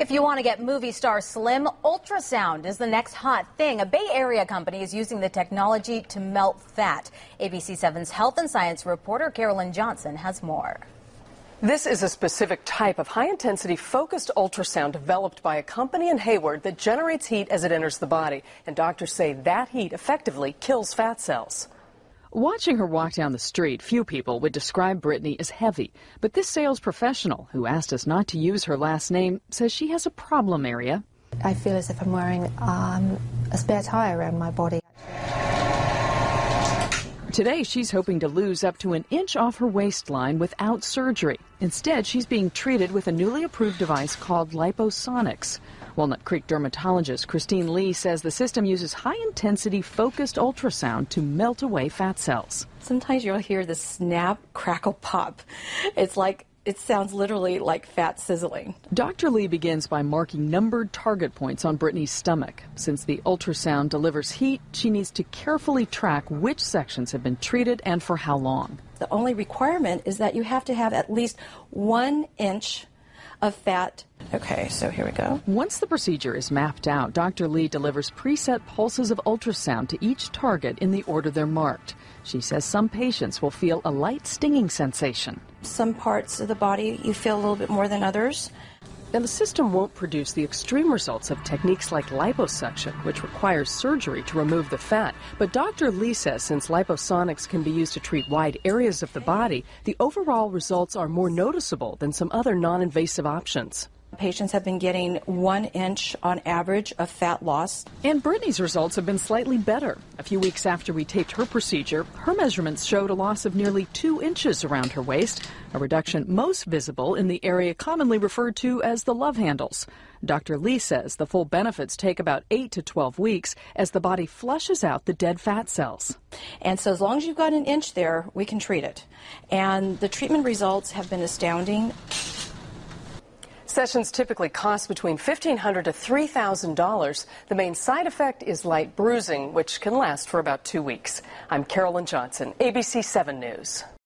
If you want to get movie star slim, ultrasound is the next hot thing. A Bay Area company is using the technology to melt fat. ABC 7's health and science reporter Carolyn Johnson has more. This is a specific type of high-intensity focused ultrasound developed by a company in Hayward that generates heat as it enters the body. And doctors say that heat effectively kills fat cells. Watching her walk down the street, few people would describe Brittany as heavy. But this sales professional, who asked us not to use her last name, says she has a problem area. I feel as if I'm wearing a spare tire around my body. Today, she's hoping to lose up to an inch off her waistline without surgery. Instead, she's being treated with a newly approved device called LipoSonix. Walnut Creek dermatologist Christine Lee says the system uses high-intensity focused ultrasound to melt away fat cells. Sometimes you'll hear the snap, crackle, pop. It's like, it sounds literally like fat sizzling. Dr. Lee begins by marking numbered target points on Brittany's stomach. Since the ultrasound delivers heat, she needs to carefully track which sections have been treated and for how long. The only requirement is that you have to have at least 1 inch of fat. Okay, so here we go. Once the procedure is mapped out, Dr. Lee delivers preset pulses of ultrasound to each target in the order they're marked. She says some patients will feel a light stinging sensation. Some parts of the body you feel a little bit more than others. Now, the system won't produce the extreme results of techniques like liposuction, which requires surgery to remove the fat. But Dr. Lee says since LipoSonix can be used to treat wide areas of the body, the overall results are more noticeable than some other non-invasive options. Patients have been getting 1 inch on average of fat loss. And Brittany's results have been slightly better. A few weeks after we taped her procedure, her measurements showed a loss of nearly 2 inches around her waist, a reduction most visible in the area commonly referred to as the love handles. Dr. Lee says the full benefits take about 8 to 12 weeks as the body flushes out the dead fat cells. And so as long as you've got an inch there, we can treat it. And the treatment results have been astounding. Sessions typically cost between $1,500 to $3,000. The main side effect is light bruising, which can last for about 2 weeks. I'm Carolyn Johnson, ABC 7 News.